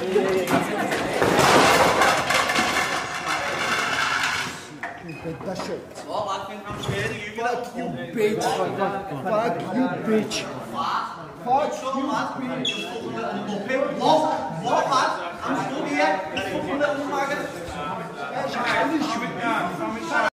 That shit. Oh, I think I'm scared you. Fuck you, bitch. Fuck you, bitch. Fuck you, bitch.